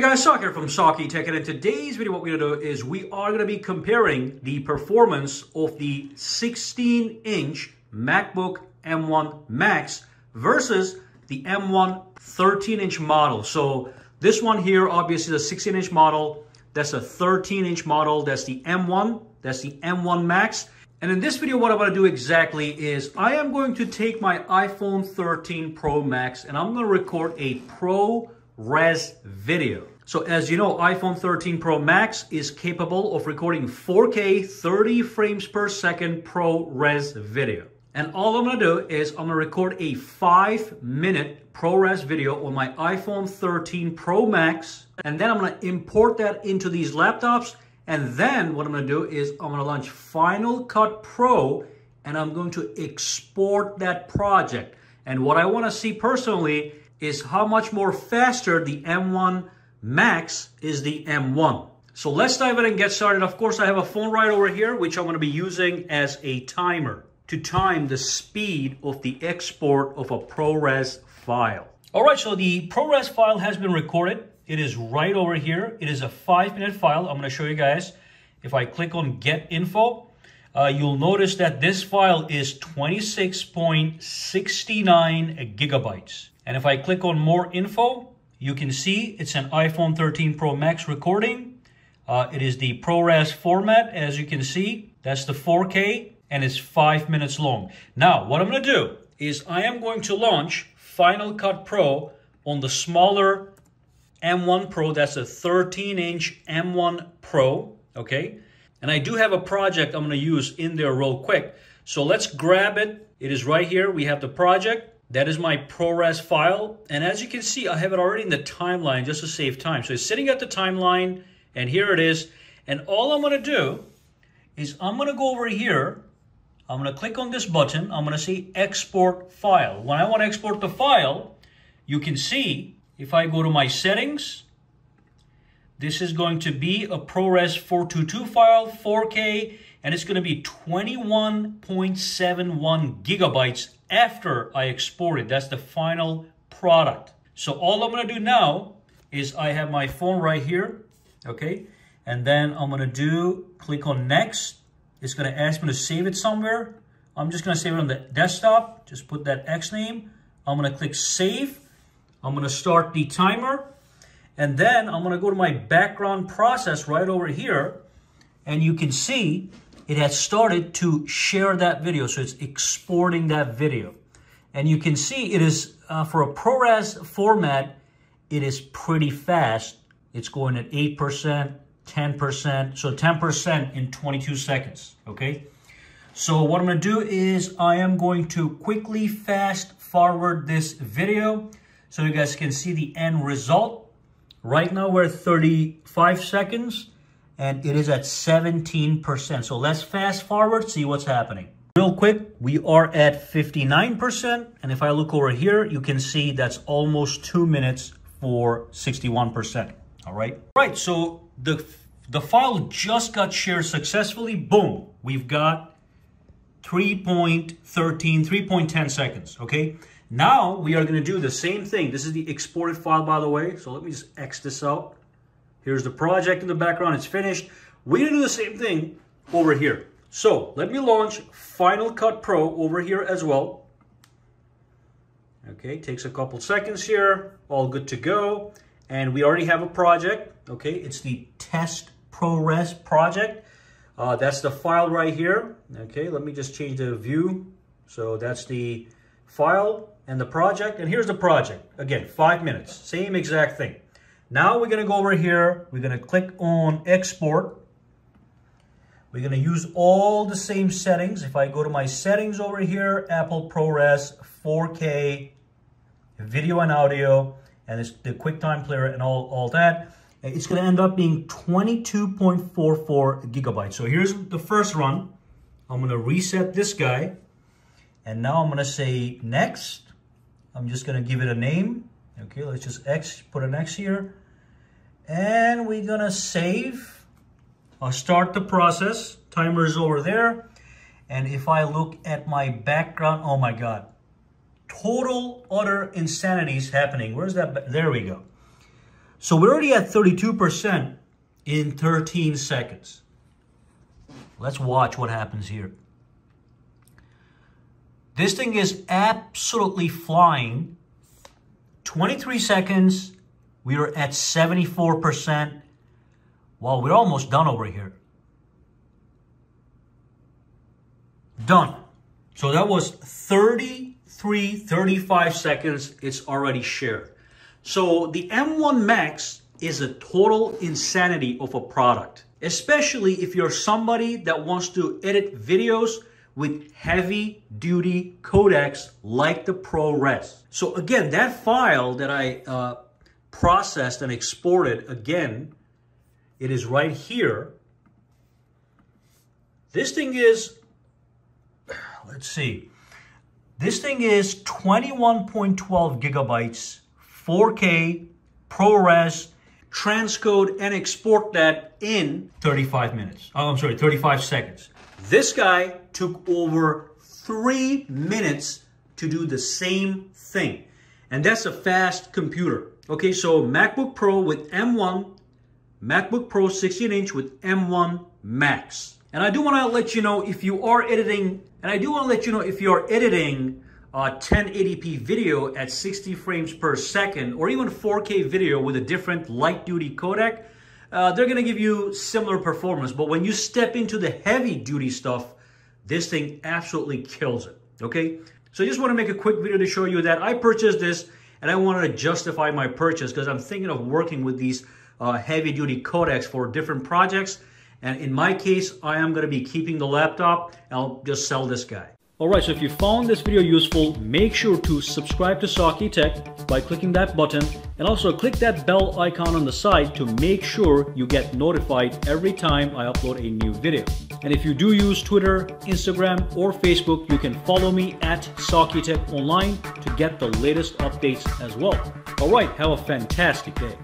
Hey guys, Saki here from Saki Tech, and in today's video what we're going to do is we are going to be comparing the performance of the 16-inch MacBook M1 Max versus the M1 13-inch model. So this one here obviously is a 16-inch model, that's a 13-inch model, that's the M1, that's the M1 Max. And in this video what I'm going to do exactly is I am going to take my iPhone 13 Pro Max and I'm going to record a ProRes video. So as you know, iPhone 13 Pro Max is capable of recording 4K 30 frames per second ProRes video. And all I'm going to do is I'm going to record a 5-minute ProRes video on my iPhone 13 Pro Max. And then I'm going to import that into these laptops. And then what I'm going to do is I'm going to launch Final Cut Pro and I'm going to export that project. And what I want to see personally is how much more faster the M1 Max is the M1. So let's dive in and get started. Of course, I have a phone right over here, which I'm going to be using as a timer to time the speed of the export of a ProRes file. All right, so the ProRes file has been recorded. It is right over here. It is a 5-minute file. I'm going to show you guys. If I click on Get Info, you'll notice that this file is 26.69 gigabytes. And if I click on more info, you can see it's an iPhone 13 Pro Max recording. It is the ProRes format, as you can see. That's the 4K, and it's 5 minutes long. Now, what I'm going to do is I am going to launch Final Cut Pro on the smaller M1 Pro. That's a 13-inch M1 Pro, okay? And I do have a project I'm going to use in there real quick. So let's grab it. It is right here. We have the project. That is my ProRes file. And as you can see, I have it already in the timeline just to save time. So it's sitting at the timeline, and here it is. And all I'm going to do is I'm going to go over here. I'm going to click on this button. I'm going to say Export File. When I want to export the file, you can see if I go to my settings, this is going to be a ProRes 422 file, 4K, and it's going to be 21.71 gigabytes after I export it. That's the final product. So all I'm going to do now is I have my phone right here, okay? And then I'm going to click on Next. It's going to ask me to save it somewhere. I'm just going to save it on the desktop. Just put that X name. I'm going to click Save. I'm going to start the timer. And then I'm going to go to my background process right over here. And you can see it has started to share that video. So it's exporting that video. And you can see it is, for a ProRes format, it is pretty fast. It's going at 8%, 10%. So 10% in 22 seconds, okay? So what I'm going to do is I am going to quickly fast forward this video so you guys can see the end result. Right now, we're at 35 seconds, and it is at 17%. So let's fast forward, see what's happening. Real quick, we are at 59%, and if I look over here, you can see that's almost 2 minutes for 61%, all right? Right, so the file just got shared successfully. Boom, we've got 3.10 seconds, okay? Now we are going to do the same thing. This is the exported file, by the way. So let me just X this out. Here's the project in the background. It's finished. We're going to do the same thing over here. So let me launch Final Cut Pro over here as well. Okay, takes a couple seconds here. All good to go. And we already have a project. Okay, it's the Test ProRes project. That's the file right here. Okay, let me just change the view. So that's the file and the project, and here's the project. Again, 5 minutes, same exact thing. Now we're gonna go over here, we're gonna click on Export. We're gonna use all the same settings. If I go to my settings over here, Apple ProRes, 4K, video and audio, and it's the QuickTime player and all that, it's gonna end up being 22.44 gigabytes. So here's the first run. I'm gonna reset this guy. And now I'm going to say next. I'm just going to give it a name. Okay, let's just X, put an X here. And we're going to save. I'll start the process. Timer is over there. And if I look at my background, oh my God. Total utter insanity is happening. Where's that? There we go. So we're already at 32% in 13 seconds. Let's watch what happens here. This thing is absolutely flying. 23 seconds, we are at 74%. Well, we're almost done over here. Done. So that was 35 seconds. It's already shared. So the M1 Max is a total insanity of a product, especially if you're somebody that wants to edit videos with heavy duty codecs like the ProRes. So again, that file that I processed and exported, again, it is right here. This thing is, let's see, this thing is 21.12 gigabytes, 4K, ProRes, transcode and export that in 35 minutes. Oh, I'm sorry, 35 seconds. This guy took over 3 minutes to do the same thing. And that's a fast computer. Okay, so MacBook Pro with M1, MacBook Pro 16-inch with M1 Max. And I do want to let you know if you are editing, a 1080p video at 60 frames per second, or even 4K video with a different light-duty codec, they're going to give you similar performance. But when you step into the heavy-duty stuff, this thing absolutely kills it, okay? So I just want to make a quick video to show you that I purchased this, and I wanted to justify my purchase because I'm thinking of working with these heavy-duty codecs for different projects. And in my case, I am going to be keeping the laptop. I'll just sell this guy. Alright, so if you found this video useful, make sure to subscribe to Saki Tech by clicking that button, and also click that bell icon on the side to make sure you get notified every time I upload a new video. And if you do use Twitter, Instagram, or Facebook, you can follow me at Saki Tech Online to get the latest updates as well. Alright, have a fantastic day.